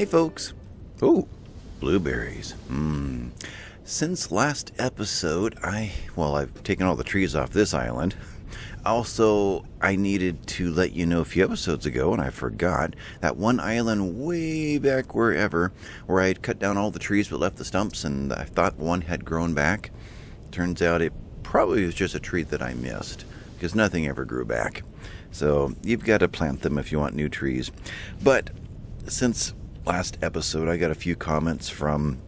Hey folks. Ooh, blueberries. Since last episode, I've taken all the trees off this island. Also, I needed to let you know a few episodes ago, and I forgot, that one island way back wherever, where I had cut down all the trees but left the stumps, and I thought one had grown back. Turns out it probably was just a tree that I missed, because nothing ever grew back. So, you've got to plant them if you want new trees. But, since last episode, I got a few comments from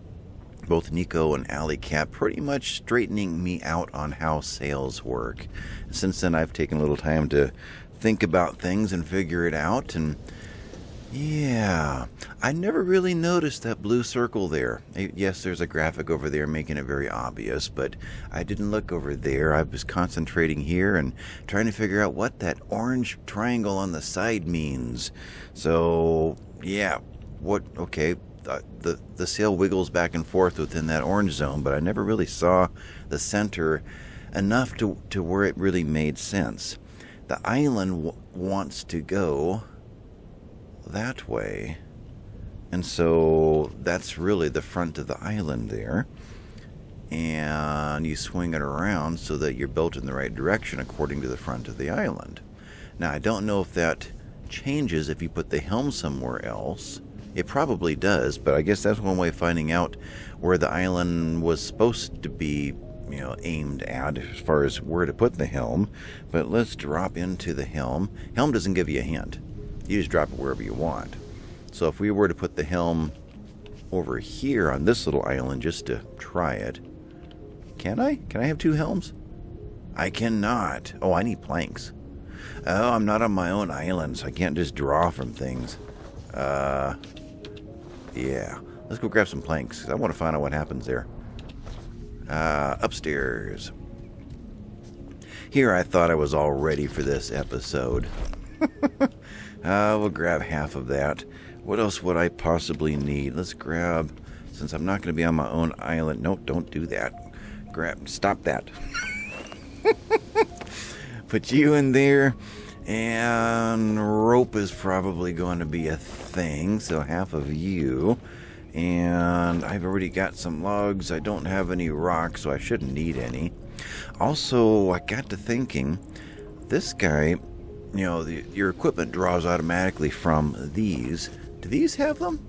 both Nico and Alley Cat, pretty much straightening me out on how sales work. Since then, I've taken a little time to think about things and figure it out. And yeah, I never really noticed that blue circle there. Yes, there's a graphic over there making it very obvious, but I didn't look over there. I was concentrating here and trying to figure out what that orange triangle on the side means. So yeah, okay. The sail wiggles back and forth within that orange zone, but I never really saw the center enough to where it really made sense. The island wants to go that way, and so that's really the front of the island there, and you swing it around so that you're built in the right direction according to the front of the island. Now, I don't know if that changes if you put the helm somewhere else. It probably does, but I guess that's one way of finding out where the island was supposed to be, you know, aimed at as far as where to put the helm. But let's drop into the helm. Helm doesn't give you a hint. You just drop it wherever you want. So if we were to put the helm over here on this little island just to try it. Can I? Can I have two helms? I cannot. Oh, I need planks. Oh, I'm not on my own island, so I can't just draw from things. Yeah, let's go grab some planks, because I want to find out what happens there. Upstairs. Here I thought I was all ready for this episode. We'll grab half of that. What else would I possibly need? Let's grab, since I'm not going to be on my own island. Nope, don't do that. Stop that. Put you in there. And rope is probably going to be a thing, so half of you. And I've already got some logs. I don't have any rocks, so I shouldn't need any. Also, I got to thinking, this guy, you know, your equipment draws automatically from these. Do these have them?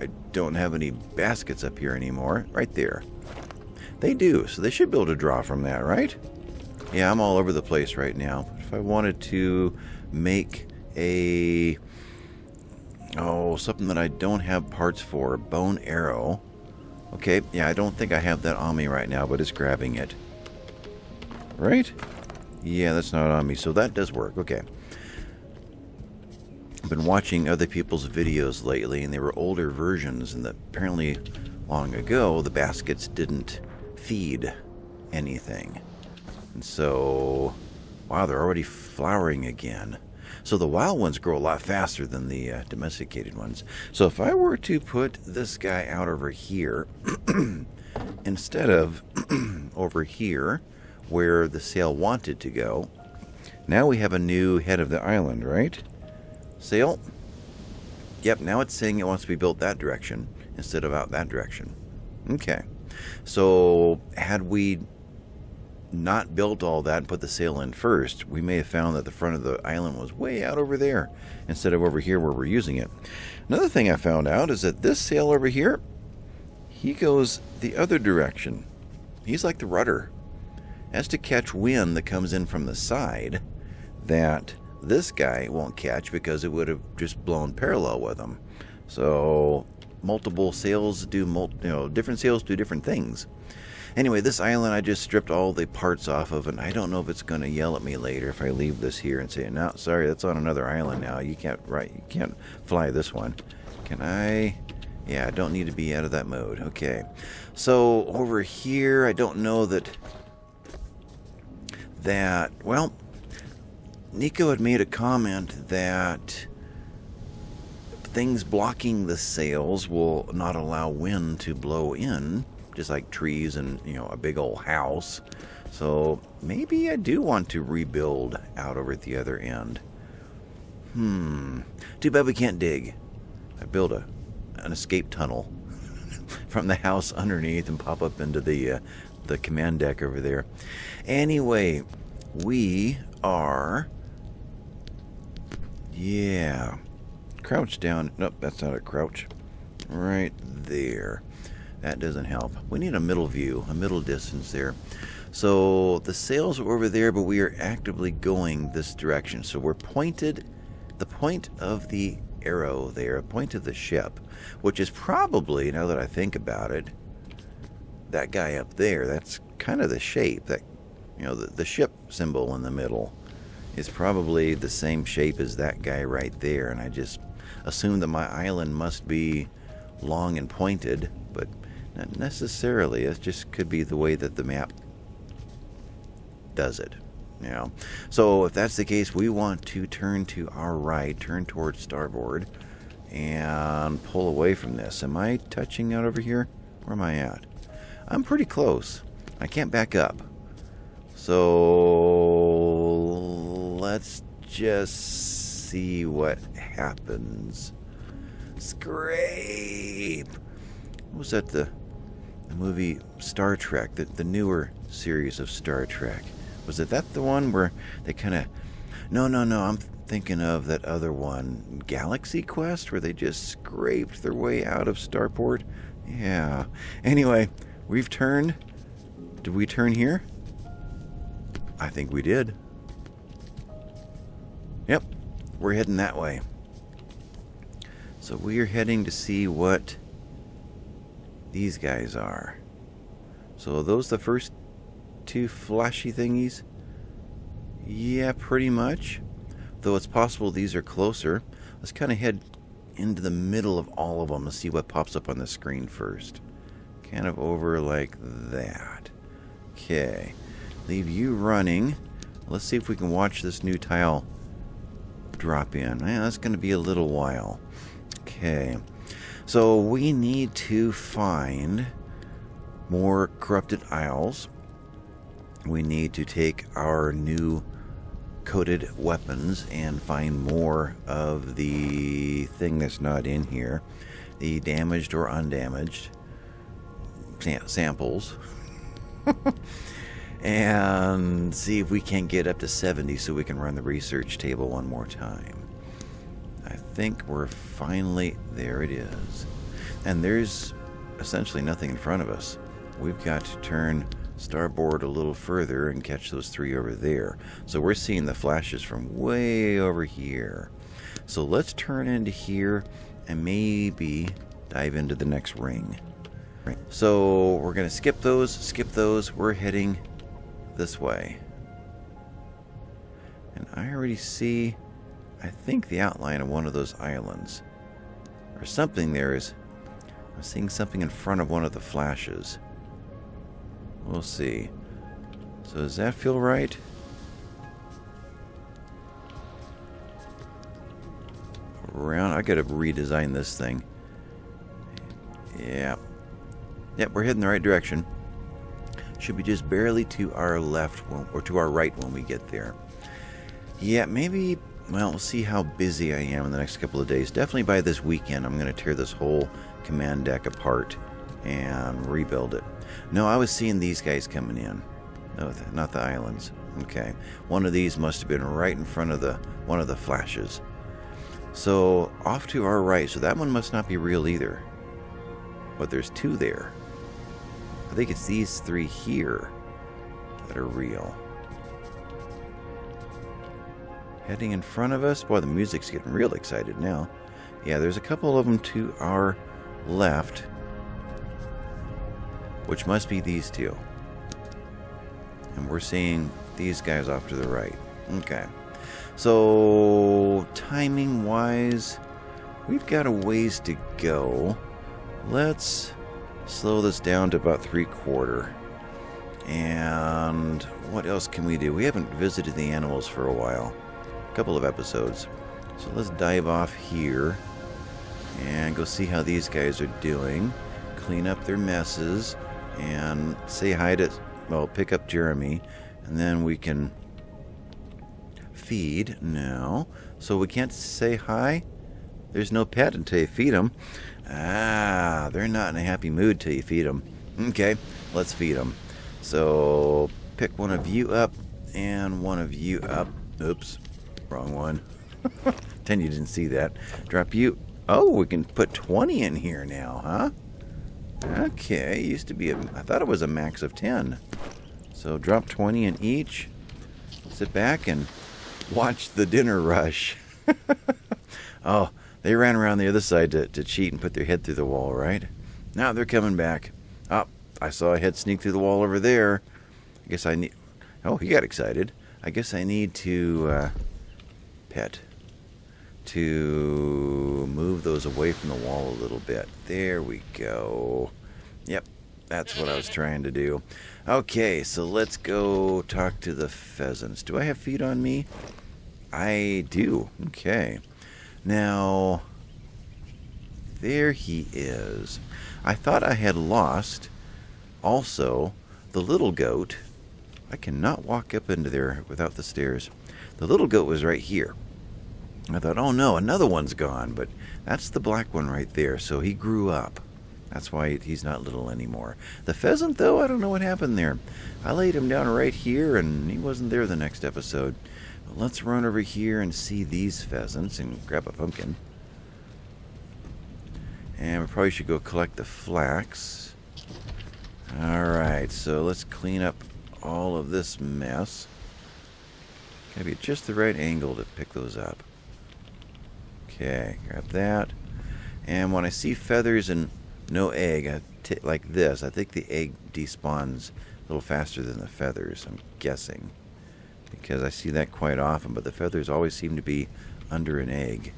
I don't have any baskets up here anymore. Right there. They do, so they should be able to draw from that, right? Yeah, I'm all over the place right now. If I wanted to make a, something that I don't have parts for, bone arrow. Okay, yeah, I don't think I have that on me right now, but it's grabbing it. Right? Yeah, that's not on me, so that does work, okay. I've been watching other people's videos lately, and they were older versions, and apparently long ago, the baskets didn't feed anything. And so, wow, they're already flowering again. So the wild ones grow a lot faster than the domesticated ones. So if I were to put this guy out over here, instead of over here, where the sail wanted to go, now we have a new head of the island, right? Sail. Yep, now it's saying it wants to be built that direction, instead of out that direction. Okay. So, had we not built all that and put the sail in first, we may have found that the front of the island was way out over there instead of over here where we're using it. Another thing I found out is that this sail over here, he goes the other direction. He's like the rudder. That's to catch wind that comes in from the side that this guy won't catch because it would have just blown parallel with him. So multiple sails do, different sails do different things. Anyway, this island I just stripped all the parts off of, and I don't know if it's going to yell at me later if I leave this here and say, no, sorry, that's on another island now. You can't, right, you can't fly this one. Can I? Yeah, I don't need to be out of that mode. Okay. So over here, I don't know that, well, Nico had made a comment that things blocking the sails will not allow wind to blow in. Just like trees and, you know, a big old house. So maybe I do want to rebuild out over at the other end. Too bad we can't dig. I built a an escape tunnel from the house underneath and pop up into the command deck over there. Anyway, we are, yeah, crouch down. Nope, that's not a crouch. Right there. That doesn't help. We need a middle view, a middle distance there. So the sails are over there, but we are actively going this direction. So we're pointed, the point of the arrow there, point of the ship, which is probably, now that I think about it, that guy up there. That's kind of the shape that, you know, the ship symbol in the middle is probably the same shape as that guy right there. And I just assumed that my island must be long and pointed, but not necessarily. It just could be the way that the map does it. Yeah. So if that's the case, we want to turn to our right, turn towards starboard, and pull away from this. Am I touching out over here? Where am I at? I'm pretty close. I can't back up. So let's just see what happens. Scrape! What was that, the movie Star Trek, the newer series of Star Trek? Was it that the one where they kind of... No, I'm thinking of that other one, Galaxy Quest, where they just scraped their way out of Starport. Yeah. Anyway, we've turned. Did we turn here? I think we did. Yep, we're heading that way. So we're heading to see what these guys are. So are those the first two flashy thingies? Yeah, pretty much. Though it's possible these are closer. Let's kind of head into the middle of all of them to see what pops up on the screen first. Kind of over like that. Okay, leave you running. Let's see if we can watch this new tile drop in. Yeah, that's going to be a little while. Okay, so we need to find more corrupted isles. We need to take our new coated weapons and find more of the thing that's not in here, the damaged or undamaged samples. And see if we can get up to 70 so we can run the research table one more time. I think we're finally... there it is. And there's essentially nothing in front of us. We've got to turn starboard a little further and catch those three over there. So we're seeing the flashes from way over here. So let's turn into here and maybe dive into the next ring. So we're going to skip those, We're heading this way, and I already see, I think, the outline of one of those islands or something. There is, I'm seeing something in front of one of the flashes. We'll see. So does that feel right? Around, I gotta redesign this thing. Yeah, yep, we're heading the right direction. Should be just barely to our left or to our right when we get there. Yeah, maybe, well, we'll see how busy I am in the next couple of days. Definitely by this weekend, I'm going to tear this whole command deck apart and rebuild it. No, I was seeing these guys coming in. No, not the islands. Okay. One of these must have been right in front of the one of the flashes. So off to our right. So that one must not be real either. But there's two there. I think it's these three here that are real. Heading in front of us. Boy, the music's getting real excited now. Yeah, there's a couple of them to our left, which must be these two. And we're seeing these guys off to the right. Okay. So, timing-wise, we've got a ways to go. Let's slow this down to about 3/4. And what else can we do? We haven't visited the animals for a while. A couple of episodes. So let's dive off here and go see how these guys are doing. Clean up their messes and say hi to, well, pick up Jeremy. And then we can feed now. So we can't say hi? There's no pet until you feed them. Ah, they're not in a happy mood till you feed them. Okay, let's feed them. So pick one of you up and one of you up. Oops, wrong one. Pretend you didn't see that. Drop you. Oh, we can put 20 in here now, huh? Okay, used to be, I thought it was a max of 10. So drop 20 in each. Sit back and watch the dinner rush. Oh, they ran around the other side to cheat and put their head through the wall, right? Now they're coming back. Oh, I saw a head sneak through the wall over there. I guess I need... Oh, he got excited. I guess I need to pet. To move those away from the wall a little bit. There we go. Yep, that's what I was trying to do. Okay, so let's go talk to the pheasants. Do I have feed on me? I do. Okay. Now, there he is. I thought I had lost also the little goat. I cannot walk up into there without the stairs. The little goat was right here. I thought, oh no, another one's gone, but that's the black one right there, so he grew up. That's why he's not little anymore. The pheasant, though, I don't know what happened there. I laid him down right here, and he wasn't there the next episode. But let's run over here and see these pheasants and grab a pumpkin. And we probably should go collect the flax. Alright, so let's clean up all of this mess. Gotta be at just the right angle to pick those up. Okay, grab that. And when I see feathers and no egg, like this, I think the egg despawns a little faster than the feathers, I'm guessing. Because I see that quite often, but the feathers always seem to be under an egg.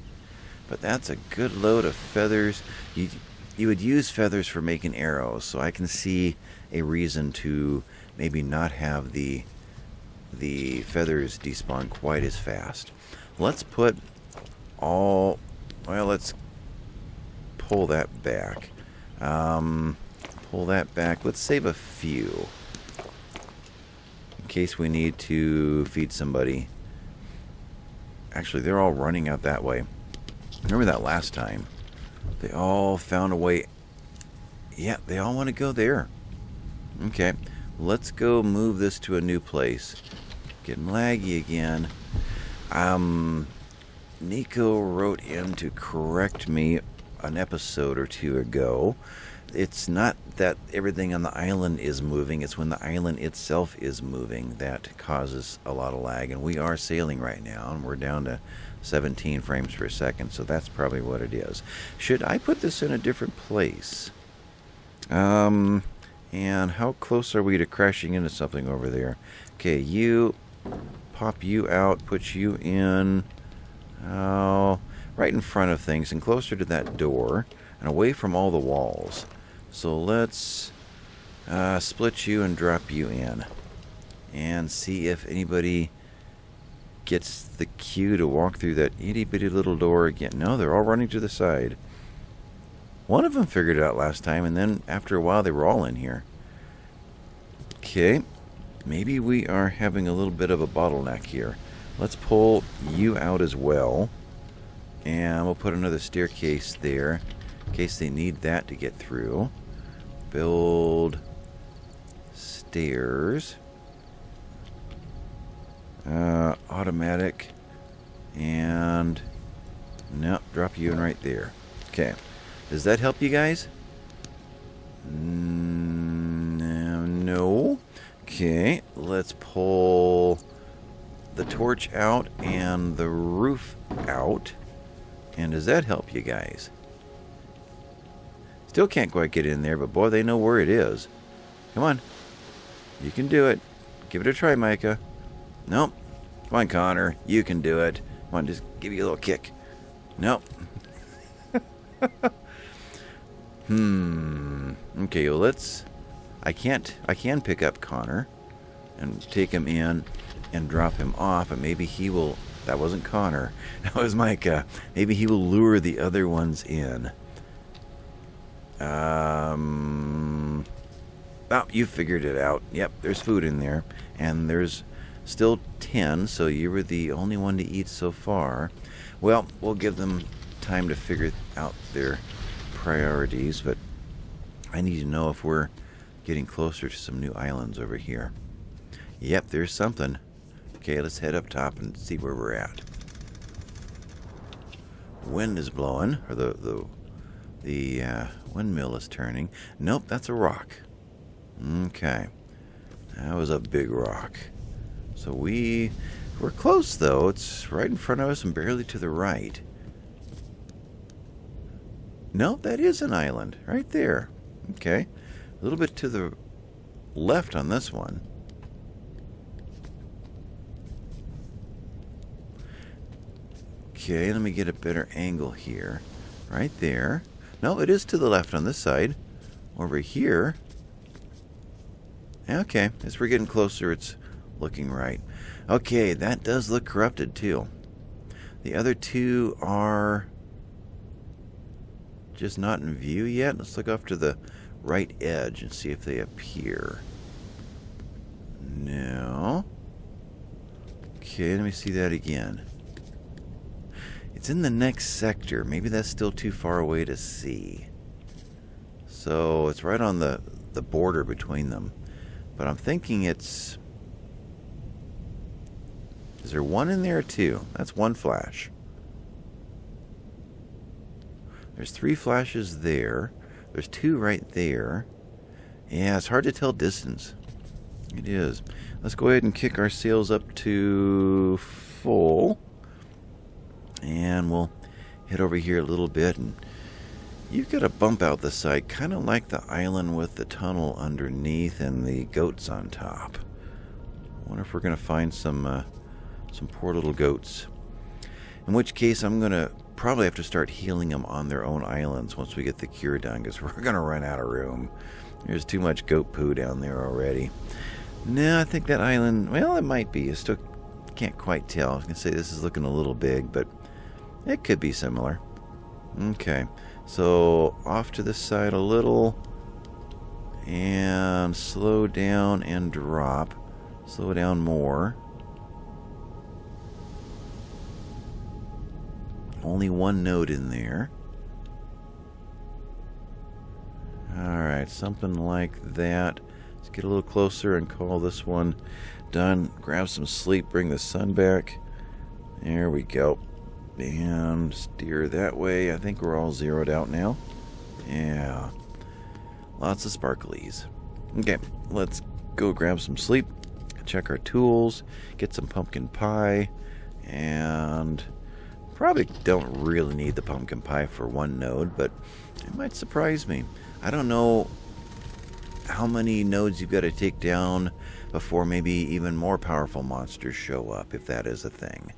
But that's a good load of feathers. You would use feathers for making arrows, so I can see a reason to maybe not have the feathers despawn quite as fast. Let's put... well, let's pull that back. Pull that back. Let's save a few in case we need to feed somebody. Actually, they're all running out that way. Remember that last time? They all found a way. Yeah, they all want to go there. Okay, let's go move this to a new place. Getting laggy again. Nico wrote in to correct me an episode or two ago. It's not that everything on the island is moving, it's when the island itself is moving that causes a lot of lag. And we are sailing right now, and we're down to 17 frames per second, so that's probably what it is. Should I put this in a different place? And how close are we to crashing into something over there? Okay, you pop you out, put you in... Oh, right in front of things and closer to that door and away from all the walls. So let's split you and drop you in and see if anybody gets the cue to walk through that itty bitty little door again. No, they're all running to the side. One of them figured it out last time, and then after a while they were all in here. Okay, maybe we are having a little bit of a bottleneck here. Let's pull you out as well, and we'll put another staircase there in case they need that to get through. Build stairs, automatic, and no, drop you in right there. Okay, does that help you guys? No. Okay, let's pull the torch out and the roof out. And does that help you guys? Still can't quite get in there, but boy, they know where it is. Come on. You can do it. Give it a try, Micah. Nope. Come on, Connor. You can do it. Come on, just give you a little kick. Nope. Okay, well, let's... I can pick up Connor and take him in and drop him off, and maybe he will... That wasn't Connor. That was Micah. Maybe he will lure the other ones in. Oh, you figured it out. Yep, there's food in there. And there's still 10, so you were the only one to eat so far. Well, we'll give them time to figure out their priorities, but I need to know if we're getting closer to some new islands over here. Yep, there's something. Okay, let's head up top and see where we're at. Wind is blowing, or the windmill is turning. Nope, that's a rock. Okay, that was a big rock. So we're close though. It's right in front of us and barely to the right. No, that is an island right there. Okay, a little bit to the left on this one. Okay, let me get a better angle here. Right there. No, it is to the left on this side. Over here. Okay, as we're getting closer, it's looking right. Okay, that does look corrupted too. The other two are just not in view yet. Let's look off to the right edge and see if they appear. No. Okay, let me see that again. It's in the next sector. Maybe that's still too far away to see. So it's right on the border between them. But I'm thinking it's... Is there one in there or two? That's one flash. There's three flashes there. There's two right there. Yeah, it's hard to tell distance. It is. Let's go ahead and kick our sails up to full. And we'll head over here a little bit, and you've got a bump out the side, kind of like the island with the tunnel underneath and the goats on top. I wonder if we're going to find some poor little goats. In which case, I'm going to probably have to start healing them on their own islands once we get the cure done, because we're going to run out of room. There's too much goat poo down there already. No, I think that island, well, it might be. It's still can't quite tell. I was going to say this is looking a little big, but it could be similar. Okay, so off to the side a little and slow down and drop. Slow down more. Only one node in there. Alright, something like that. Let's get a little closer and call this one done. Grab some sleep, bring the sun back. There we go. And steer that way. I think we're all zeroed out now. Yeah. Lots of sparklies. Okay, let's go grab some sleep, check our tools, get some pumpkin pie, and probably don't really need the pumpkin pie for one node, but it might surprise me. I don't know how many nodes you've got to take down before maybe even more powerful monsters show up, if that is a thing.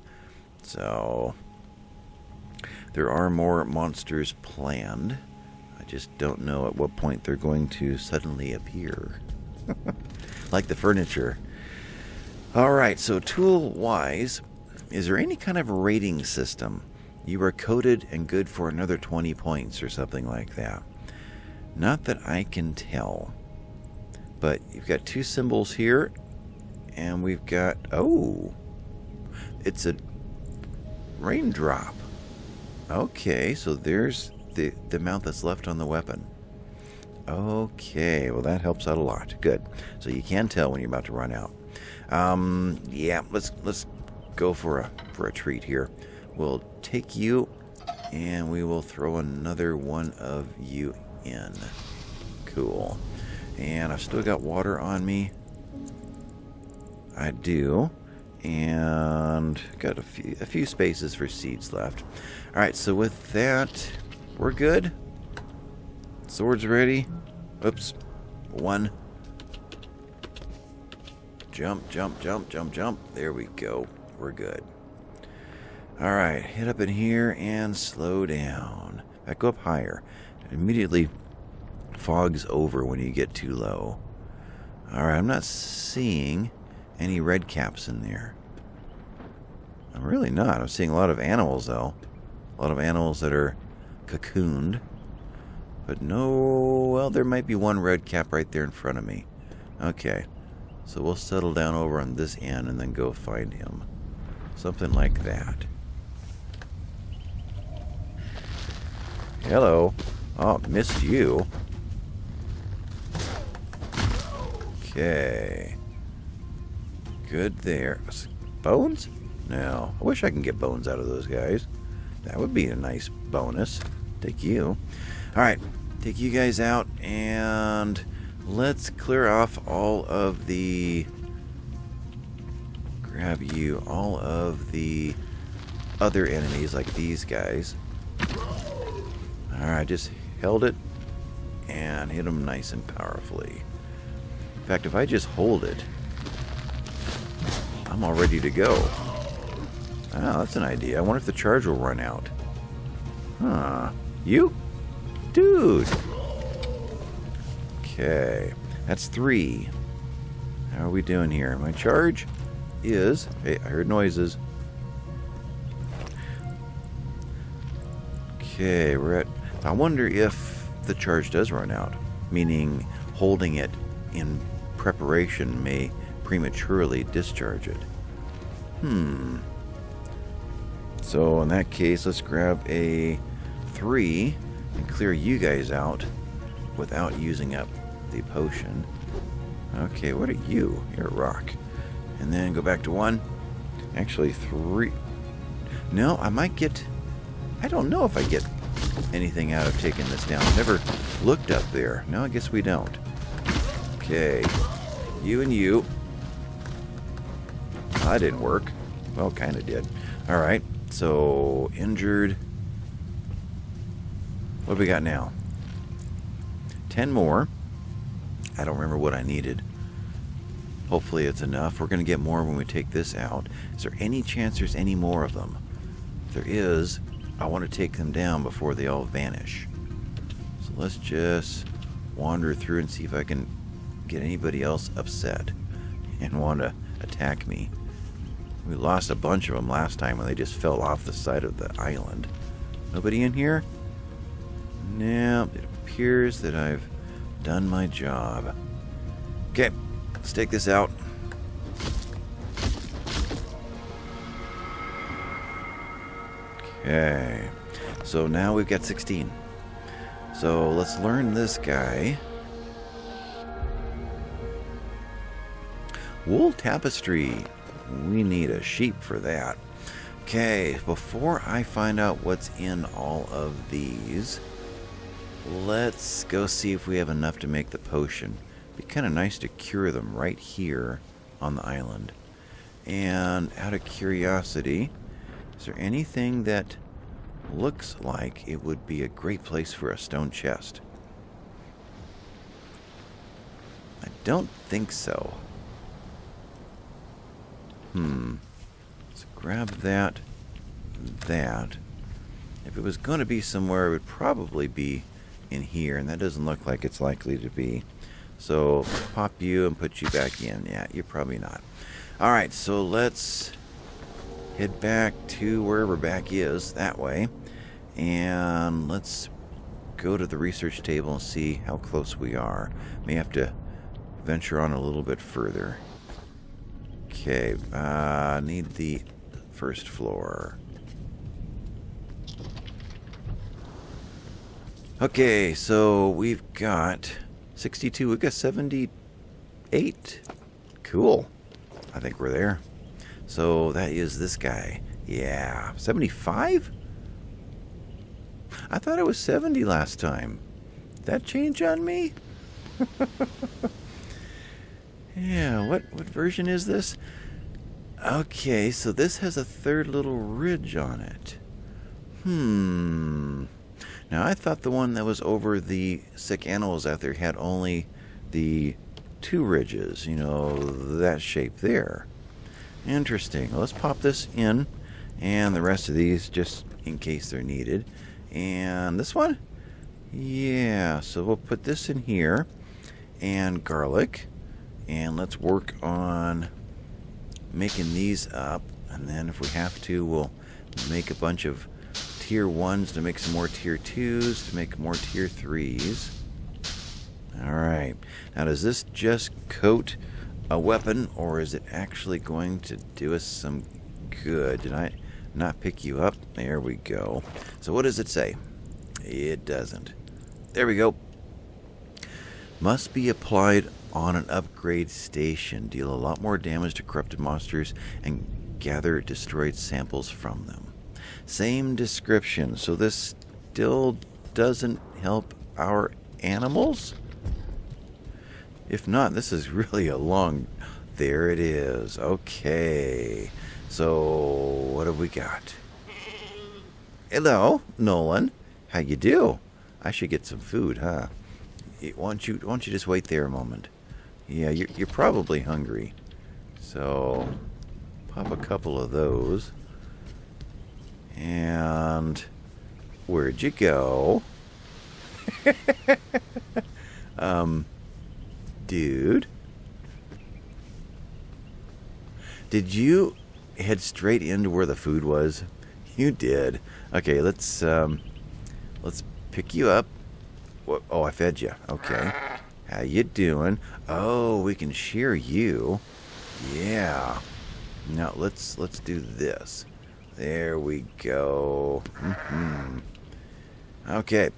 So... there are more monsters planned. I just don't know at what point they're going to suddenly appear. Like the furniture. Alright, so tool-wise, is there any kind of rating system? You are coded and good for another 20 points or something like that. Not that I can tell. But you've got two symbols here. And we've got... oh! It's a raindrop. Okay, so there's the amount that's left on the weapon. Okay, well that helps out a lot. Good. So you can tell when you're about to run out. Yeah, let's go for a treat here. We'll take you, and we will throw another one of you in. Cool. And I've still got water on me. I do. And got a few spaces for seeds left. Alright, so with that, we're good. Sword's ready. Oops. One. Jump, jump, jump, jump, jump. There we go. We're good. Alright, hit up in here and slow down. Back up higher. It immediately fogs over when you get too low. Alright, I'm not seeing any red caps in there. I'm really not. I'm seeing a lot of animals though. A lot of animals that are cocooned. But no... well, there might be one red cap right there in front of me. Okay. So we'll settle down over on this end and then go find him. Something like that. Hello. Oh, missed you. Okay. Good there. Bones? No. I wish I can get bones out of those guys. That would be a nice bonus. Take you. Alright. Take you guys out and let's clear off all of the... Grab you. All of the other enemies like these guys. Alright, just held it and hit them nice and powerfully. In fact, if I just hold it, I'm all ready to go. Oh, that's an idea. I wonder if the charge will run out. Huh. You? Dude! Okay. That's 3. How are we doing here? My charge is... Hey, I heard noises. Okay, we're at... I wonder if the charge does run out. Meaning, holding it in preparation may prematurely discharge it. Hmm. So in that case, let's grab a 3 and clear you guys out without using up the potion. Okay, what are you? You're a rock. And then go back to 1. Actually 3. No, I might get... I don't know if I get anything out of taking this down. Never looked up there. No, I guess we don't. Okay. You and you. That didn't work. Well, kind of did. All right. So, injured. What do we got now? 10 more. I don't remember what I needed. Hopefully it's enough. We're going to get more when we take this out. Is there any chance there's any more of them? If there is, I want to take them down before they all vanish. So let's just wander through and see if I can get anybody else upset and want to attack me. We lost a bunch of them last time when they just fell off the side of the island. Nobody in here? No, it appears that I've done my job. Okay, let's take this out. Okay, so now we've got 16. So let's learn this guy. Wool tapestry. We need a sheep for that. Okay, before I find out what's in all of these, let's go see if we have enough to make the potion. It'd be kind of nice to cure them right here on the island. And out of curiosity, is there anything that looks like it would be a great place for a stone chest? I don't think so. Let's grab that. If it was going to be somewhere, it would probably be in here, and that doesn't look like it's likely to be. So, pop you and put you back in. Yeah, you're probably not. Alright, so let's head back to wherever back is, that way. And let's go to the research table and see how close we are. May have to venture on a little bit further. Okay, I need the first floor. Okay, so we've got 62. We've got 78. Cool. I think we're there. So that is this guy. Yeah. 75? I thought it was 70 last time. Did that change on me? Yeah, what version is this? Okay, so this has a third little ridge on it. Now, I thought the one that was over the sick animals out there had only the 2 ridges. You know, that shape there. Interesting. Well, let's pop this in. And the rest of these, just in case they're needed. And this one? Yeah, so we'll put this in here. And garlic. And let's work on making these up. And then if we have to, we'll make a bunch of tier 1s to make some more tier 2s, to make more tier 3s. Alright. Now does this just coat a weapon, or is it actually going to do us some good? Did I not pick you up? There we go. So what does it say? It doesn't. There we go. Must be applied on an upgrade station. Deal a lot more damage to corrupted monsters and gather destroyed samples from them. Same description. So this still doesn't help our animals? If not, this is really a long... There it is. Okay. So, what have we got? Hello, Nolan. How you do? I should get some food, huh? Why don't you just wait there a moment? Yeah, you're probably hungry. So, pop a couple of those. And... Where'd you go? Dude? Did you head straight into where the food was? You did. Okay, let's pick you up. Oh, I fed you. Okay. How you doing? Oh, we can shear you. Yeah. Now, let's do this. There we go. Mm-hmm. Okay.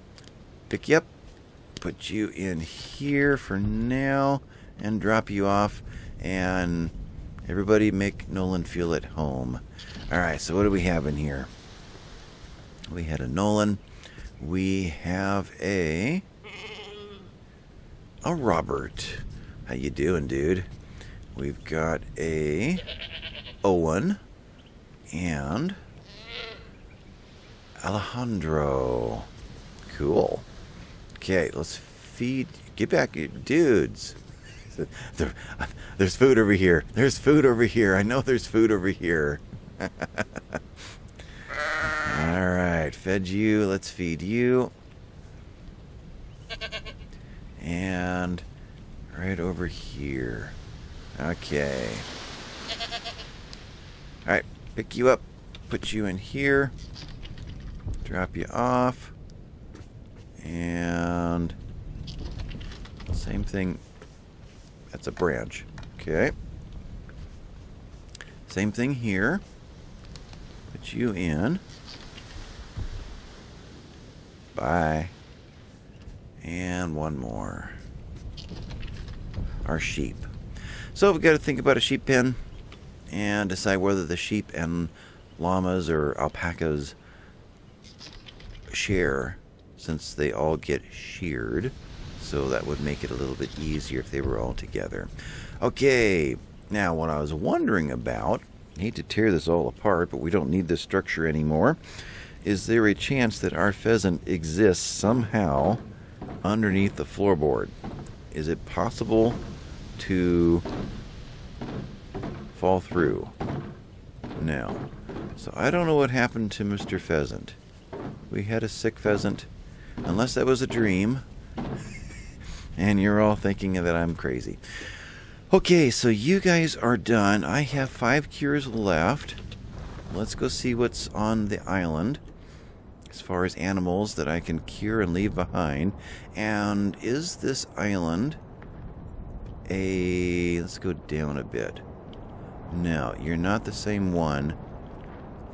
Pick you up. Put you in here for now. And drop you off. And everybody make Nolan feel at home. Alright, so what do we have in here? We had a Nolan. We have a Robert. How you doing, dude? We've got a Owen. And Alejandro. Cool. Okay, let's feed. Get back, dudes. There's food over here. There's food over here. I know there's food over here. Alright, fed you. Let's feed you. And right over here. Okay. Alright. Pick you up, put you in here, drop you off, and same thing. That's a branch. Okay. Same thing here. Put you in. Bye. And one more. Our sheep. So we've got to think about a sheep pen. And decide whether the sheep and llamas or alpacas share, since they all get sheared. So that would make it a little bit easier if they were all together. Okay, now what I was wondering about, I hate to tear this all apart, but we don't need this structure anymore. Is there a chance that our pheasant exists somehow underneath the floorboard? Is it possible to... fall through? No. So I don't know what happened to Mr. Pheasant. We had a sick pheasant. Unless that was a dream. And you're all thinking that I'm crazy. Okay, so you guys are done. I have 5 cures left. Let's go see what's on the island. As far as animals that I can cure and leave behind. And is this island a... Let's go down a bit. No, you're not the same one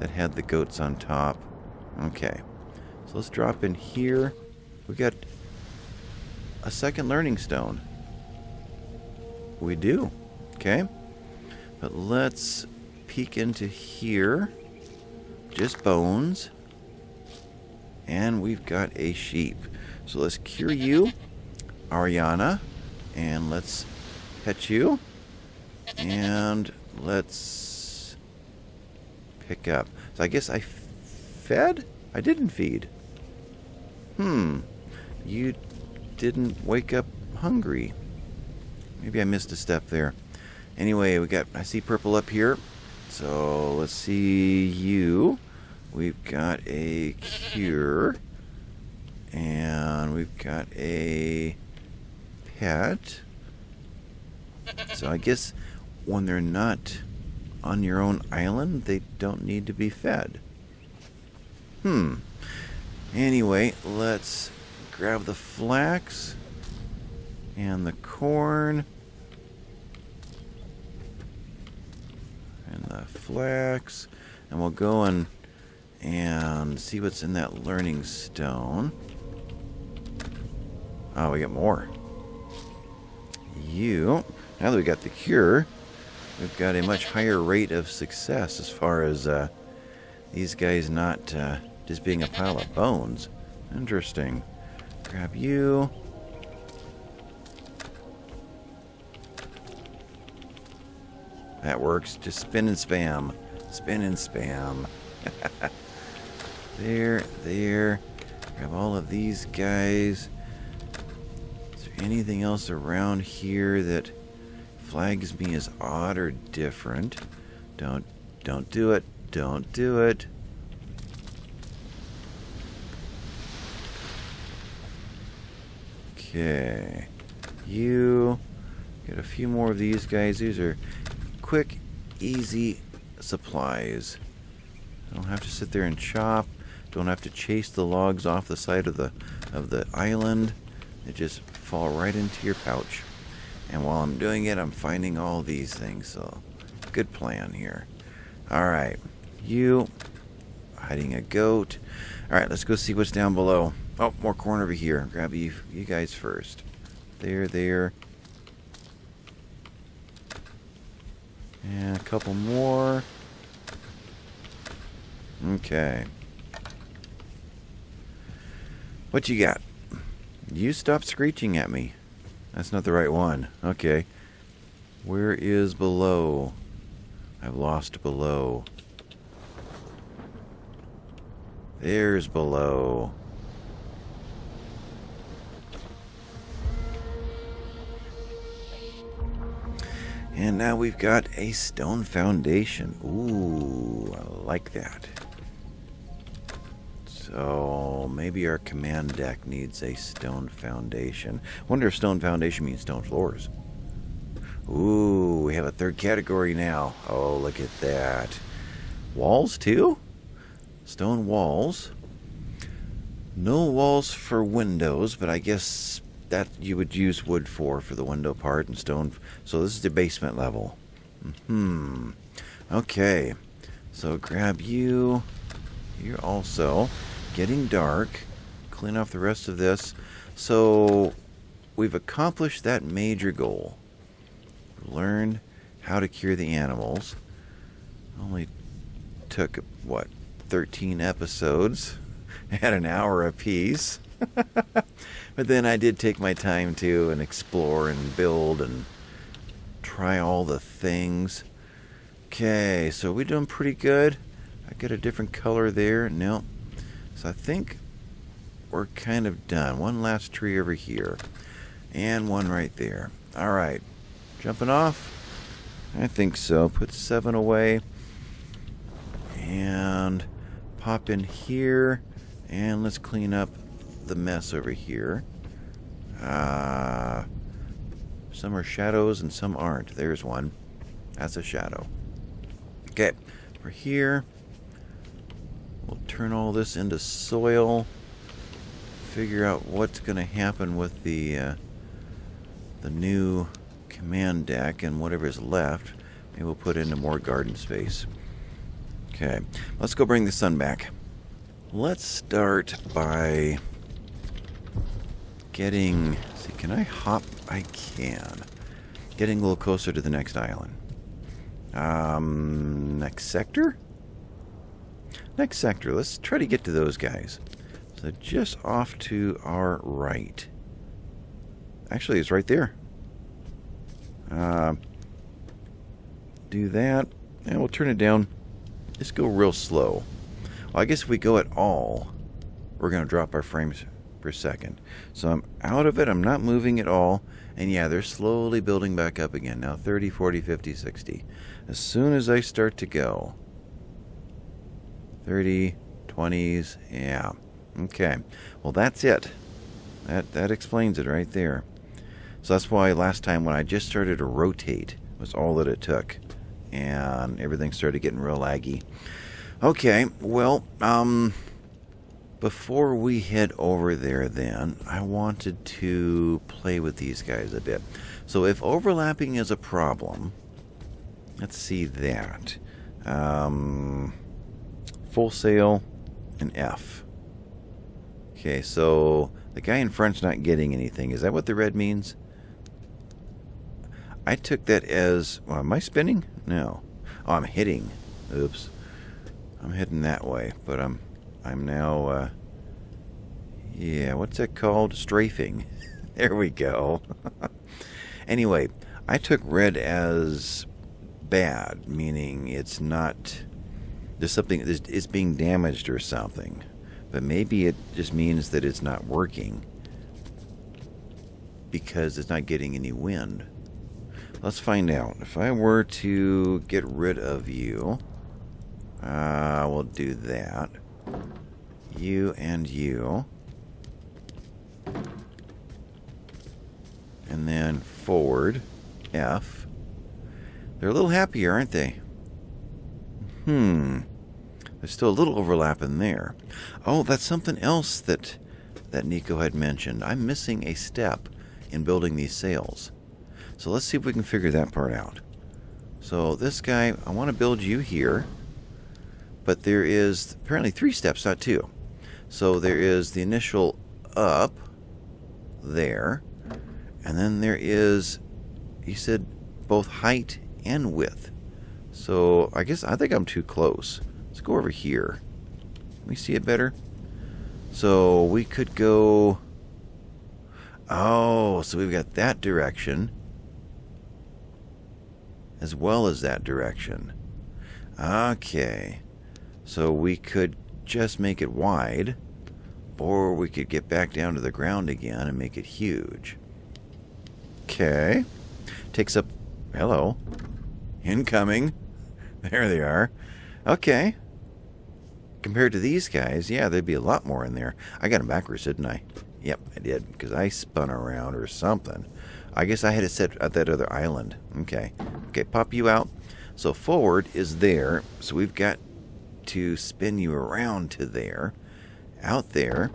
that had the goats on top. Okay. So let's drop in here. We got a second learning stone. We do. Okay. But let's peek into here. Just bones. And we've got a sheep. So let's cure you, Ariana. And let's pet you. And... let's pick up. So I guess I fed? I didn't feed. You didn't wake up hungry. Maybe I missed a step there. Anyway, we got, I see purple up here. So let's see you. We've got a cure. And we've got a pet. So I guess... when they're not on your own island, they don't need to be fed. Anyway, let's grab the flax and the corn. And the flax. And we'll go and and see what's in that learning stone. Oh, we got more. You. Now that we got the cure, we've got a much higher rate of success as far as these guys not just being a pile of bones. Interesting. Grab you. That works. Just spin and spam. Spin and spam. There, there. Grab all of these guys. Is there anything else around here that flags me as odd or different? Don't do it. Don't do it. Okay. You. Get a few more of these guys. These are quick, easy supplies. Don't have to sit there and chop. Don't have to chase the logs off the side of the island. They just fall right into your pouch. And while I'm doing it, I'm finding all these things. So, good plan here. All right, you hiding a goat. All right, let's go see what's down below. Oh, more corn over here. Grab you guys first. There, there. And a couple more. Okay. What you got? You stop screeching at me. That's not the right one. Okay. Where is below? I've lost below. There's below. And now we've got a stone foundation. Ooh, I like that. So maybe our command deck needs a stone foundation. Wonder if stone foundation means stone floors. Ooh, we have a third category now. Oh, look at that. Walls too? Stone walls. No walls for windows, but I guess that you would use wood for the window part and stone. So this is the basement level. Mm-hmm. Okay. So grab you. You're also getting dark. Clean off the rest of this. So we've accomplished that major goal. Learned how to cure the animals. Only took, what, 13 episodes at an hour apiece. But then I did take my time to and explore and build and try all the things. Okay, so we're doing pretty good. I got a different color there. No. So I think we're kind of done. One last tree over here. And one right there. All right. Jumping off? I think so. Put 7 away. And pop in here. And let's clean up the mess over here. Some are shadows and some aren't. There's one. That's a shadow. Okay, we're here. We'll turn all this into soil. Figure out what's going to happen with the new command deck and whatever's left. Maybe we'll put into more garden space. Okay, let's go bring the sun back. Let's start by getting, see, can I hop? I can. Getting a little closer to the next island. Next sector? Next sector. Let's try to get to those guys. So just off to our right. Actually, it's right there. Do that, and we'll turn it down. Just go real slow. Well, I guess if we go at all, we're going to drop our frames per second. So I'm out of it. I'm not moving at all. And yeah, they're slowly building back up again. Now 30, 40, 50, 60. As soon as I start to go. 30, 20s. Yeah. Okay. Well, that's it. That explains it right there. So that's why last time when I just started to rotate was all that it took. And everything started getting real laggy. Okay. Well, before we head over there then, I wanted to play with these guys a bit. So if overlapping is a problem, let's see that. Full sail, an F. Okay, so the guy in front's not getting anything. Is that what the red means? I took that as... Well, am I spinning? No. Oh, I'm hitting. Oops. I'm heading that way, but I'm now... yeah, what's that called? Strafing. There we go. Anyway, I took red as bad, meaning it's not... There's something, it's being damaged or something. But maybe it just means that it's not working because it's not getting any wind. Let's find out. If I were to get rid of you, we'll do that. You and you. And then forward, F. They're a little happier, aren't they? There's still a little overlap in there. Oh, that's something else that Nico had mentioned. I'm missing a step in building these sails. So let's see if we can figure that part out. So this guy, I want to build you here, but there is apparently 3 steps, not 2. So there is the initial up there, and then there is, he said, both height and width. So I think I'm too close. Let's go over here. Let me see it better. So we could go... Oh, so we've got that direction as well as that direction. Okay. So we could just make it wide, or we could get back down to the ground again and make it huge. Okay. Takes up... Hello. Incoming. There they are. Okay. Compared to these guys, yeah, there'd be a lot more in there. I got them backwards, didn't I? Yep, I did, because I spun around or something. I guess I had it set at that other island. Okay. Okay, pop you out. So forward is there, so we've got to spin you around to there. Out there.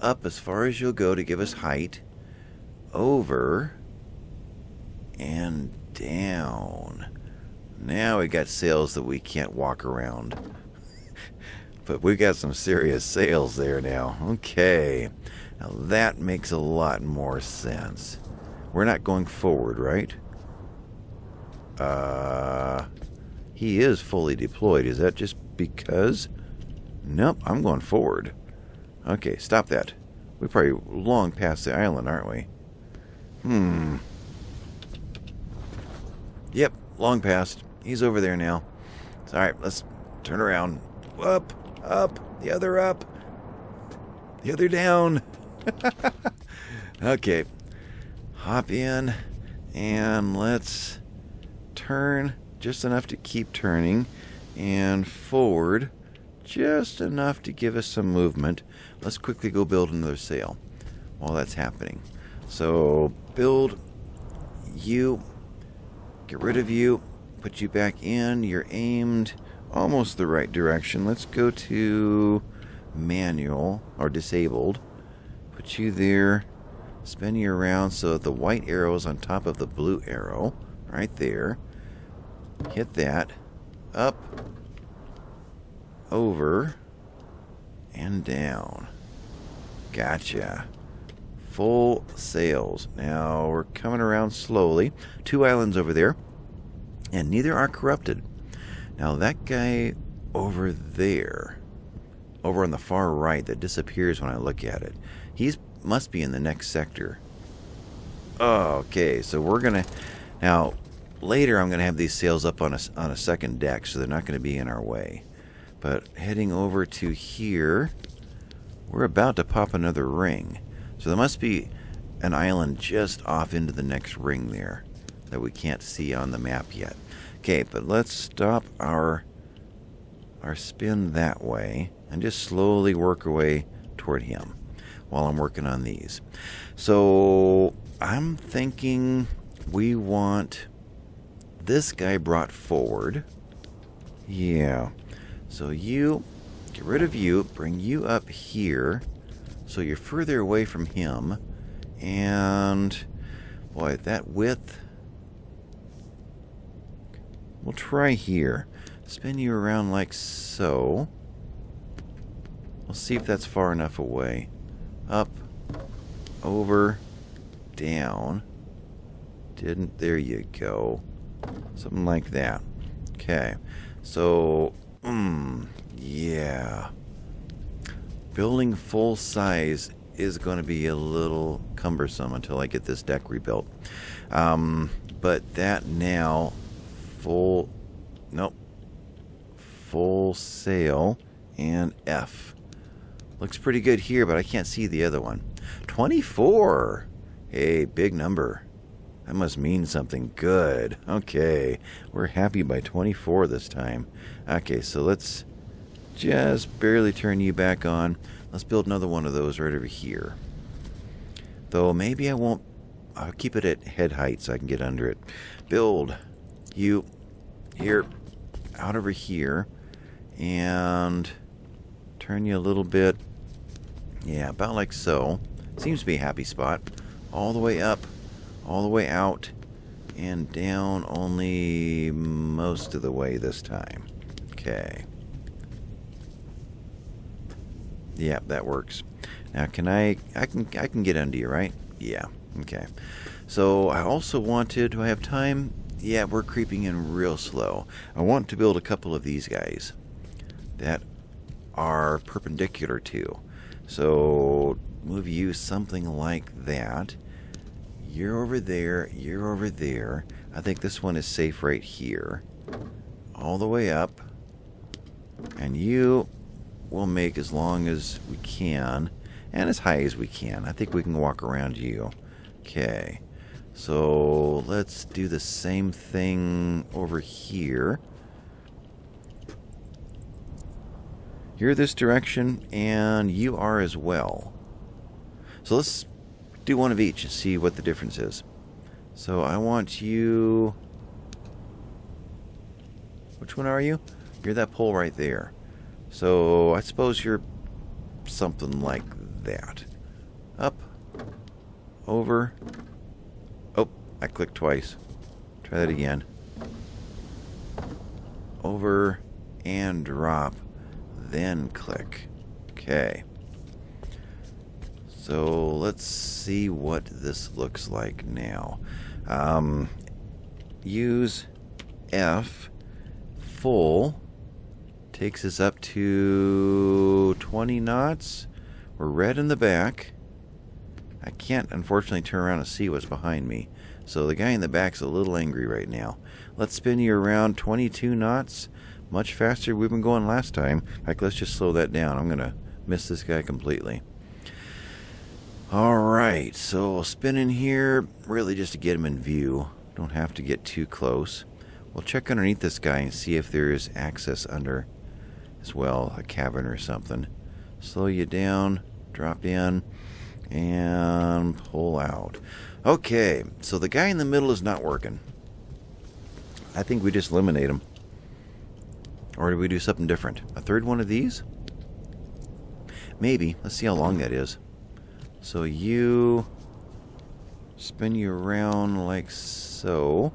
Up as far as you'll go to give us height. Over. And down. Now we got sails that we can't walk around. But we got some serious sails there now. Okay. Now that makes a lot more sense. We're not going forward, right? He is fully deployed. Is that just because? Nope, I'm going forward. Okay, stop that. We're probably long past the island, aren't we? Yep, long past. He's over there now. All right, let's turn around. Up, up, the other up, the other down. Okay, hop in, and let's turn just enough to keep turning, and forward just enough to give us some movement. Let's quickly go build another sail while that's happening. So build you. Get rid of you, put you back in. You're aimed almost the right direction. Let's go to manual or disabled. Put you there, spin you around so that the white arrow is on top of the blue arrow right there. Hit that. Up, over, and down. Gotcha. Full sails. Now we're coming around slowly. 2 islands over there, and neither are corrupted. Now that guy over there, over on the far right, that disappears when I look at it. He's must be in the next sector. Okay, so we're gonna now later. I'm gonna have these sails up on a second deck, so they're not gonna be in our way. But heading over to here, we're about to pop another ring. So there must be an island just off into the next ring there that we can't see on the map yet. Okay, but let's stop our spin that way and just slowly work our way toward him while I'm working on these. So I'm thinking we want this guy brought forward. Yeah. So you, get rid of you, bring you up here. So you're further away from him, and boy, that width, we'll try here. Spin you around like so, We'll see if that's far enough away. Up, over, down. Didn't, there you go. Something like that. Okay, so, yeah. Building full size is going to be a little cumbersome until I get this deck rebuilt. But that now, full, nope, full sail and F. Looks pretty good here, but I can't see the other one. 24! Hey, big number. That must mean something good. Okay, we're happy by 24 this time. Okay, so let's just barely turn you back on. Let's build another one of those right over here. Though maybe I won't. I'll keep it at head height so I can get under it. Build you here, out over here, and turn you a little bit. Yeah, about like so. Seems to be a happy spot. All the way up. All the way out and down only most of the way this time. Okay. Yeah, that works. Now can I can get under you, right? Yeah. Okay. So I also wanted, do I have time? Yeah, we're creeping in real slow. I want to build a couple of these guys that are perpendicular to. So move you something like that. You're over there, you're over there. I think this one is safe right here. All the way up. And you will make as long as we can. And as high as we can. I think we can walk around you. Okay. So let's do the same thing over here. You're this direction and you are as well. So let's do one of each and see what the difference is. So I want you, which one are you? You're that pole right there. So I suppose you're something like that. Up, over, oh, I clicked twice. Try that again. Over and drop, then click. Okay. So let's see what this looks like now. Use F, full, takes us up to 20 knots. We're red in the back. I can't unfortunately turn around and see what's behind me. So the guy in the back's a little angry right now. Let's spin you around 22 knots. Much faster we've been going last time. Like, let's just slow that down. I'm gonna miss this guy completely. Alright, so we'll spin in here really just to get him in view. Don't have to get too close. We'll check underneath this guy and see if there is access under as well, a cavern or something. Slow you down, drop in, and pull out. Okay, so the guy in the middle is not working. I think we just eliminate him. Or do we do something different? A third one of these? Maybe. Let's see how long that is. So you spin you around like so.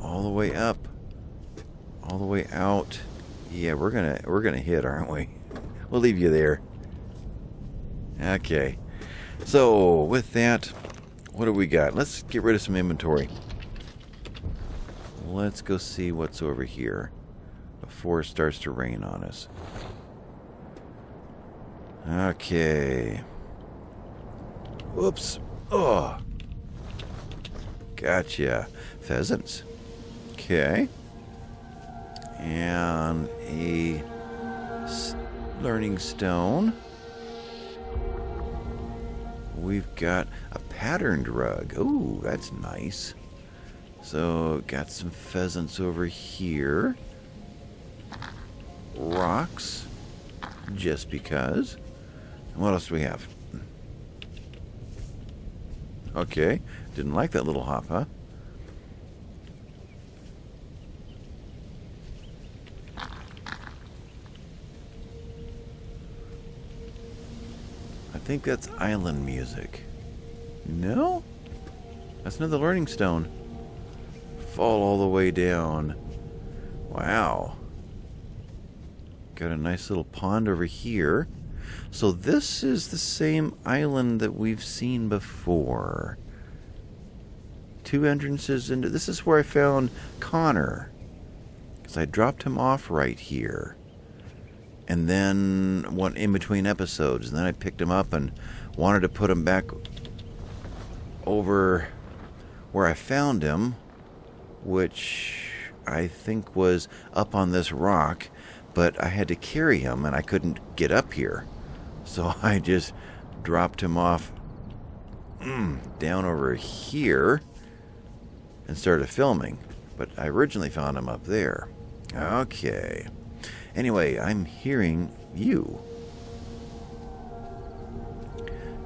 All the way up. All the way out. Yeah, we're gonna hit, aren't we? We'll leave you there. Okay. So with that, what do we got? Let's get rid of some inventory. Let's go see what's over here before it starts to rain on us. Okay. Whoops. Oh. Gotcha. Pheasants. Okay. And a learning stone. We've got a patterned rug. Ooh, that's nice. So, got some pheasants over here. Rocks. Just because. What else do we have? Okay. Didn't like that little hop, huh? I think that's island music. No? That's another learning stone. Fall all the way down. Wow. Got a nice little pond over here. So this is the same island that we've seen before. Two entrances into... This is where I found Connor. Because I dropped him off right here. And then one in between episodes. And then I picked him up and wanted to put him back over where I found him. Which I think was up on this rock. But I had to carry him and I couldn't get up here. So I just dropped him off down over here and started filming. But I originally found him up there. Okay. Anyway, I'm hearing you.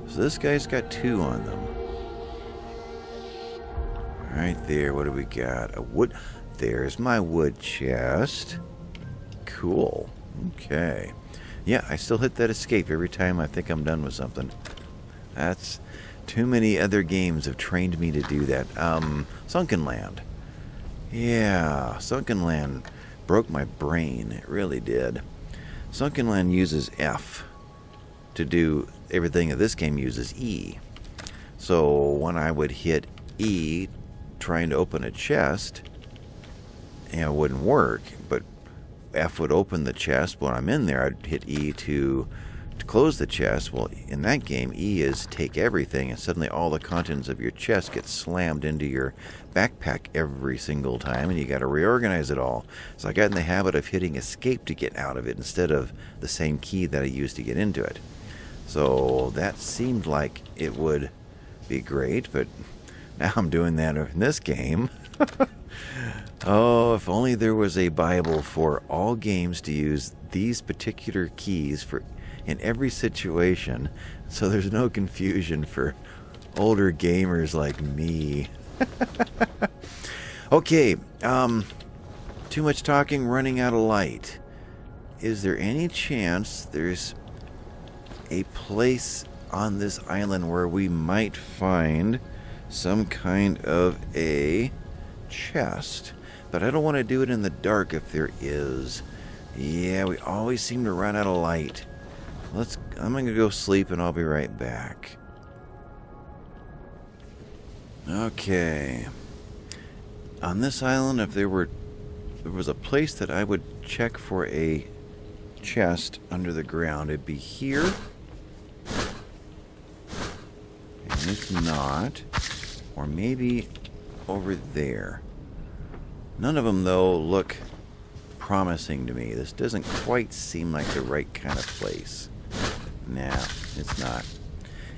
So this guy's got two on them. Right there, what do we got? A wood. There's my wood chest. Cool. Okay. Yeah, I still hit that escape every time I think I'm done with something. That's... Too many other games have trained me to do that. Sunken Land. Yeah, Sunken Land broke my brain. It really did. Sunken Land uses F to do everything that this game uses E. So when I would hit E trying to open a chest, it wouldn't work. But F would open the chest. When I'm in there, I'd hit E to close the chest. Well, in that game, E is take everything, and suddenly all the contents of your chest get slammed into your backpack every single time, and you got to reorganize it all. So I got in the habit of hitting escape to get out of it instead of the same key that I used to get into it. So that seemed like it would be great, but now I'm doing that in this game. Oh, if only there was a Bible for all games to use these particular keys for in every situation, so there's no confusion for older gamers like me. Okay, too much talking, running out of light. Is there any chance there's a place on this island where we might find some kind of a chest? But I don't want to do it in the dark if there is. Yeah, we always seem to run out of light. I'm gonna go sleep and I'll be right back. Okay. On this island, if there was a place that I would check for a chest under the ground, it'd be here. And it's not. Or maybe over there. None of them, though, look promising to me. This doesn't quite seem like the right kind of place. Nah, it's not.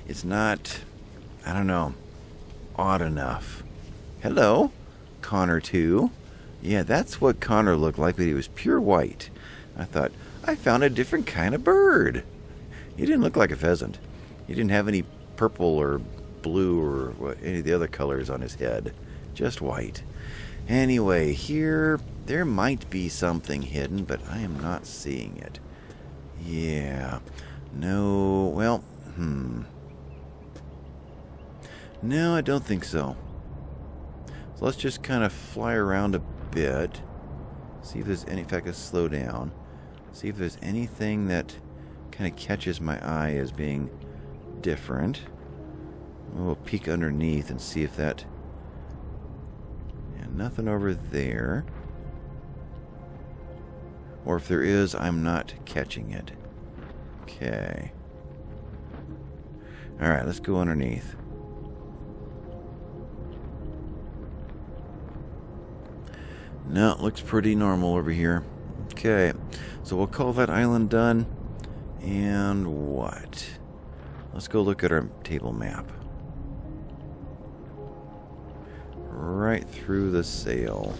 It's not, I don't know, odd enough. Hello, Connor 2. Yeah, that's what Connor looked like, but he was pure white. I thought, I found a different kind of bird. He didn't look like a pheasant. He didn't have any purple or blue or any of the other colors on his head. Just white. Anyway, here, there might be something hidden, but I am not seeing it. Yeah. No, well, no, I don't think so. So let's just kind of fly around a bit. See if there's any, in fact, let's slow down. See if there's anything that kind of catches my eye as being different. We'll peek underneath and see if that... Nothing over there. Or if there is, I'm not catching it. Okay. Alright, let's go underneath. No, it looks pretty normal over here. Okay. So we'll call that island done. And what? Let's go look at our table map. Right through the sail.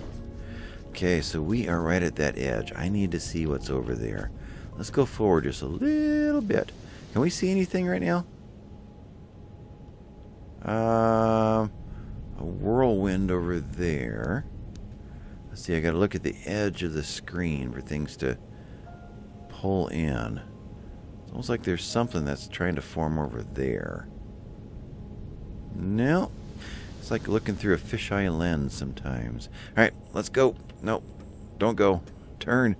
Okay, so we are right at that edge. I need to see what's over there. Let's go forward just a little bit. Can we see anything right now? A whirlwind over there. Let's see, I gotta look at the edge of the screen for things to pull in. It's almost like there's something that's trying to form over there. Nope. It's like looking through a fisheye lens sometimes. All right, let's go. No, don't go. Turn.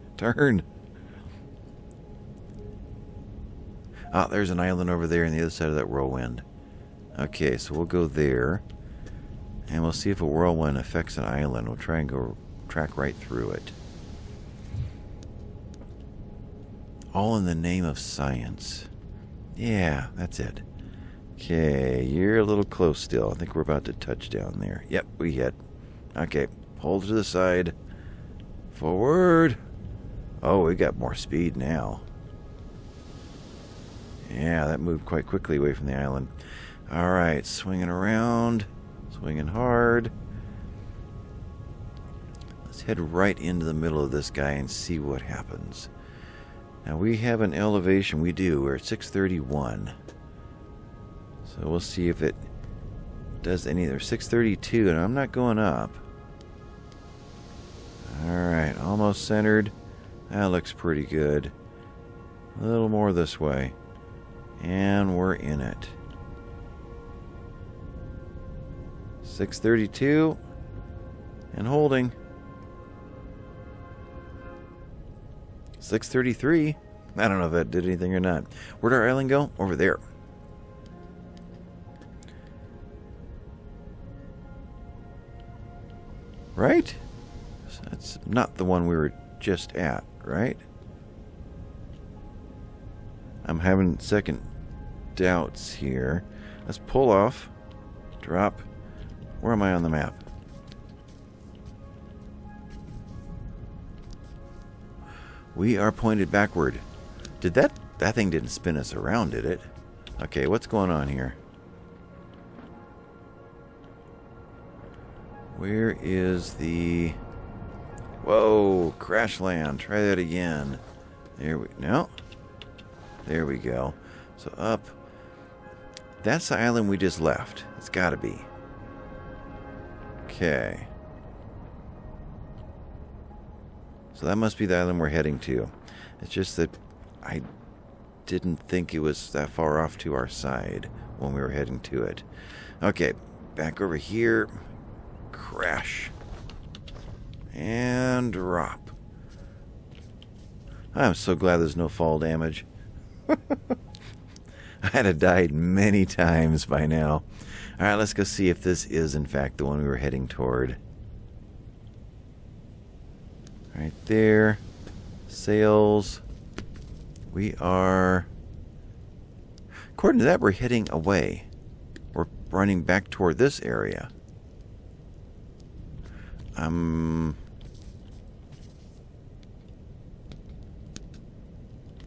Ah, there's an island over there on the other side of that whirlwind. Okay, so we'll go there. And we'll see if a whirlwind affects an island. We'll try and go track right through it. All in the name of science. Yeah, that's it. Okay, you're a little close still. I think we're about to touch down there. Yep, we hit. Okay, hold to the side. Forward. Oh, we got more speed now. Yeah, that moved quite quickly away from the island. All right, swinging around. Swinging hard. Let's head right into the middle of this guy and see what happens. Now, we have an elevation. We do. We're at 631. So we'll see if it does any. There's 632, and I'm not going up. Alright, almost centered. That looks pretty good. A little more this way. And we're in it. 632. And holding. 633. I don't know if that did anything or not. Where'd our island go? Over there. Right? So that's not the one we were just at, right? I'm having second doubts here. Let's pull off. Drop. Where am I on the map? We are pointed backward. Did that thing didn't spin us around, did it? Okay, what's going on here? Where is the... Whoa, crash land. Try that again. There we... No. There we go. So up. That's the island we just left. It's got to be. Okay. So that must be the island we're heading to. It's just that I didn't think it was that far off to our side when we were heading to it. Okay, back over here. Crash. And drop. I'm so glad there's no fall damage. I'd have died many times by now. Alright, let's go see if this is in fact the one we were heading toward. Right there. Sails. We are... According to that, we're heading away. We're running back toward this area.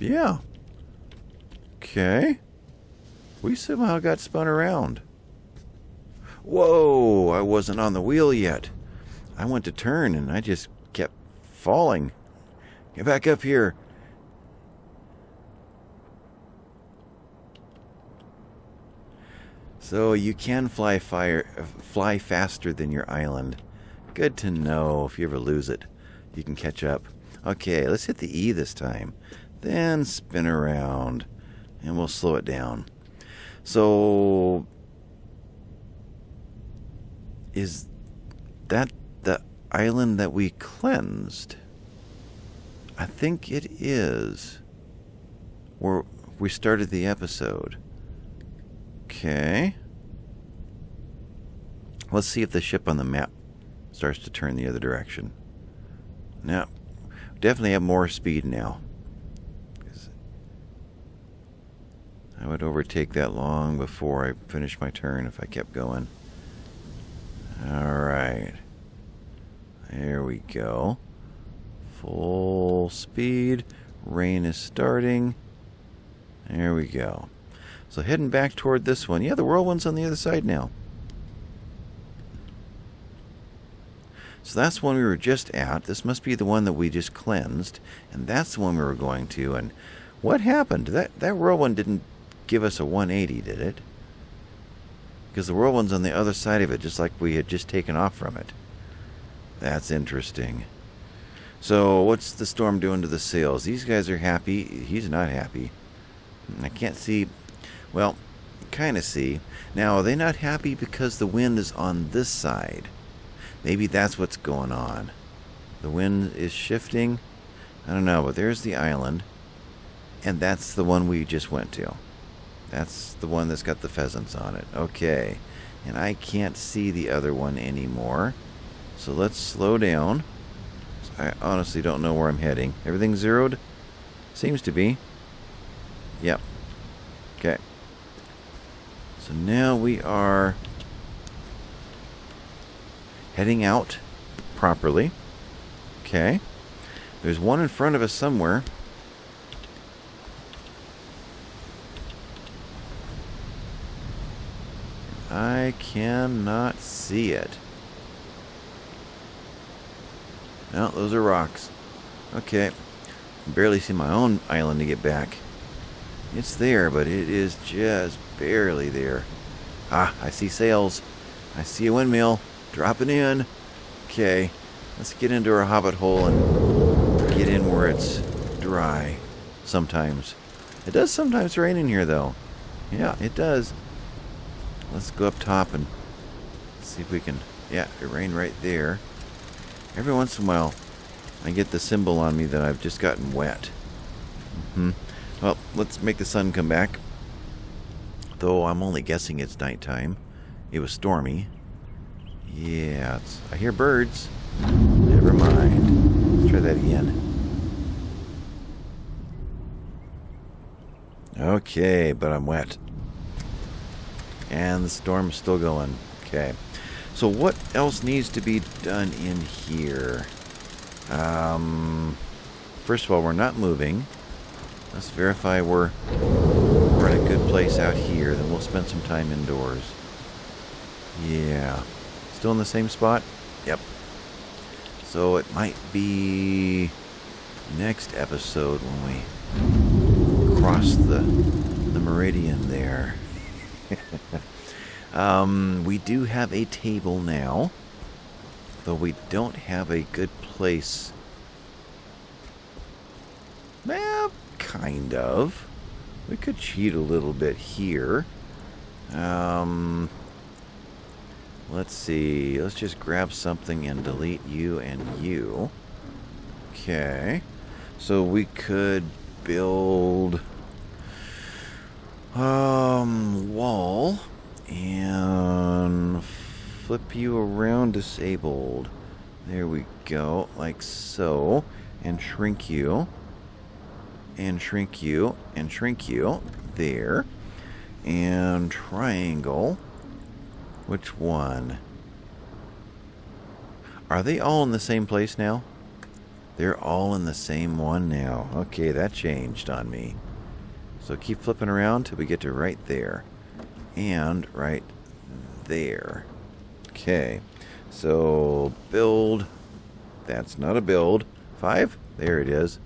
Yeah. Okay. We somehow got spun around. Whoa! I wasn't on the wheel yet. I went to turn and I just... falling. Get back up here. So you can fly faster than your island. Good to know. If you ever lose it, you can catch up. Okay, let's hit the E this time. Then spin around. And we'll slow it down. So... Is that... island that we cleansed? I think it is where we started the episode. Okay. Let's see if the ship on the map starts to turn the other direction. Now, definitely have more speed now. I would overtake that long before I finished my turn if I kept going. Alright. There we go. Full speed. Rain is starting. There we go. So heading back toward this one. Yeah, the whirlwind's on the other side now. So that's one we were just at. This must be the one that we just cleansed. And that's the one we were going to. And what happened? That whirlwind didn't give us a 180, did it? Because the whirlwind's on the other side of it, just like we had just taken off from it. That's interesting. So, what's the storm doing to the sails? These guys are happy. He's not happy. I can't see. Well, kind of see. Now, are they not happy because the wind is on this side? Maybe that's what's going on. The wind is shifting. I don't know, but there's the island. And that's the one we just went to. That's the one that's got the pheasants on it. Okay. And I can't see the other one anymore. So let's slow down. I honestly don't know where I'm heading. Everything zeroed? Seems to be. Yep. Okay. So now we are heading out properly. Okay. There's one in front of us somewhere. I cannot see it. No, those are rocks. Okay. Barely see my own island to get back. It's there, but it is just barely there. Ah, I see sails. I see a windmill dropping in. Okay, let's get into our hobbit hole and get in where it's dry sometimes. It does sometimes rain in here, though. Yeah, it does. Let's go up top and see if we can... Yeah, it rained right there. Every once in a while, I get the symbol on me that I've just gotten wet. Mm-hmm. Well, let's make the sun come back. Though I'm only guessing it's nighttime. It was stormy. Yeah, I hear birds. Never mind. Let's try that again. Okay, but I'm wet. And the storm's still going. Okay. So what else needs to be done in here? First of all, we're not moving. Let's verify we're in a good place out here. Then we'll spend some time indoors. Yeah. Still in the same spot? Yep. So it might be next episode when we cross the meridian there. We do have a table now, though we don't have a good place. Well, kind of. We could cheat a little bit here. Let's see. Let's just grab something and delete you and you. Okay. So we could build... wall, and flip you around disabled. There we go, like so, and shrink you, and shrink you, and shrink you, there, and triangle, which one? Are they all in the same place now? They're all in the same one now. Okay, that changed on me. So keep flipping around till we get to right there. And right there. Okay. So build. That's not a build. 5? There it is.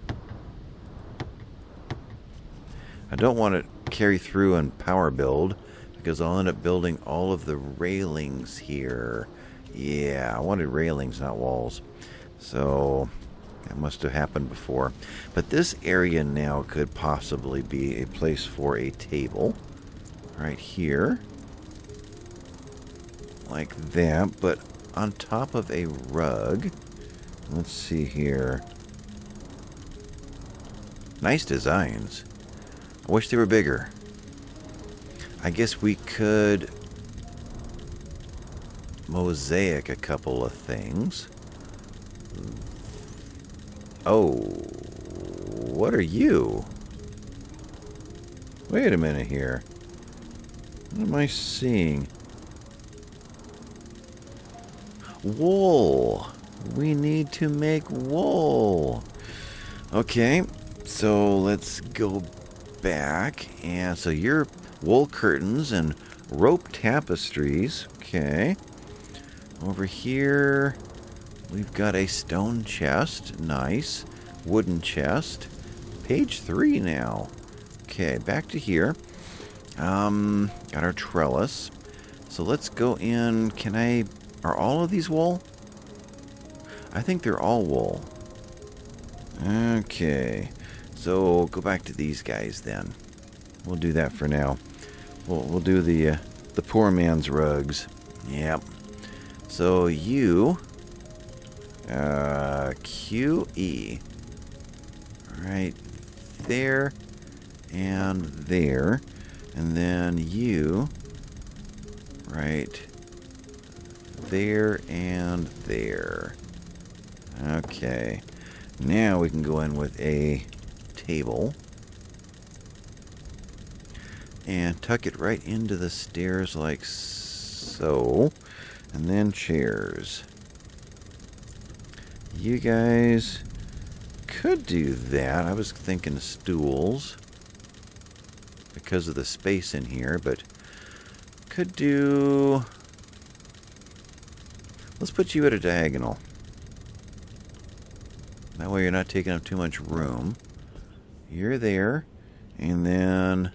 I don't want to carry through and power build, because I'll end up building all of the railings here. Yeah, I wanted railings, not walls. So... that must have happened before. But this area now could possibly be a place for a table. Right here. Like that, but on top of a rug. Let's see here. Nice designs. I wish they were bigger. I guess we could mosaic a couple of things. Oh, what are you? Wait a minute here. What am I seeing? Wool. We need to make wool. Okay, so let's go back. And so your wool curtains and rope tapestries. Okay. Over here... we've got a stone chest. Nice. Wooden chest. Page 3 now. Okay, back to here. Got our trellis. So let's go in. Can I... are all of these wool? I think they're all wool. Okay. So, go back to these guys then. We'll do that for now. We'll do the poor man's rugs. Yep. So, you... QE. Right there. and there, and then you right there and there. Okay, now we can go in with a table and tuck it right into the stairs like so, and then chairs. You guys could do that. I was thinking stools because of the space in here, but could do... Let's put you at a diagonal. That way you're not taking up too much room. You're there, and then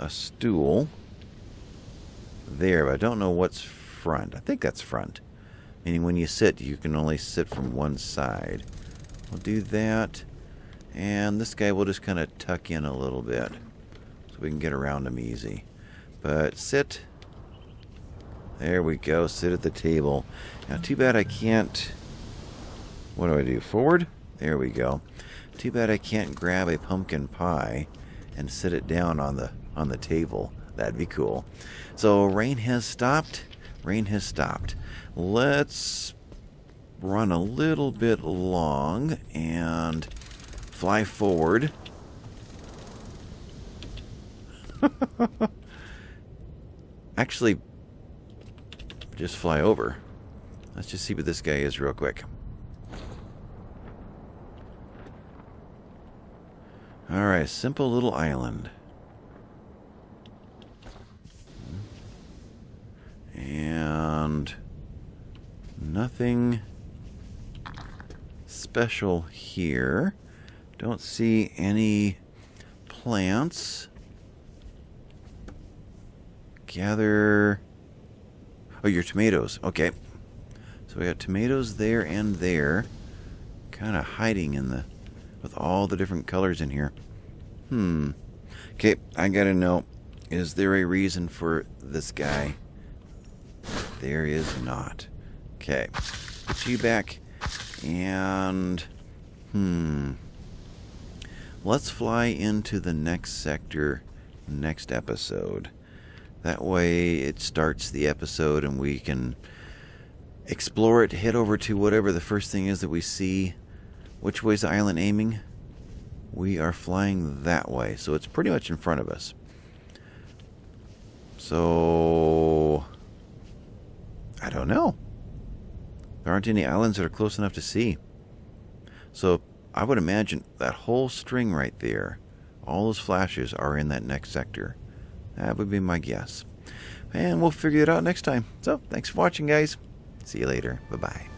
a stool there, but I don't know what's front. I think that's front. Meaning when you sit, you can only sit from one side. We'll do that, and this guy will just kind of tuck in a little bit so we can get around him easy. But sit. There we go. Sit at the table. Now, too bad I can't... What do I do? Forward? There we go. Too bad I can't grab a pumpkin pie and sit it down on the table. That'd be cool. So, rain has stopped. Rain has stopped. Let's run a little bit long and fly forward. Actually, just fly over. Let's just see what this guy is real quick. Alright, simple little island. And nothing special here. Don't see any plants. Gather... Oh, your tomatoes. Okay. So we got tomatoes there and there. Kind of hiding in the... with all the different colors in here. Okay, I gotta know. Is there a reason for this guy? There is not. Okay. Put you back. And... Let's fly into the next sector next episode. That way it starts the episode and we can explore it, head over to whatever the first thing is that we see. Which way is the island aiming? We are flying that way, so it's pretty much in front of us. So... I don't know. There aren't any islands that are close enough to see. So I would imagine that whole string right there, all those flashes are in that next sector. That would be my guess. And we'll figure it out next time. So, thanks for watching, guys. See you later. Bye-bye.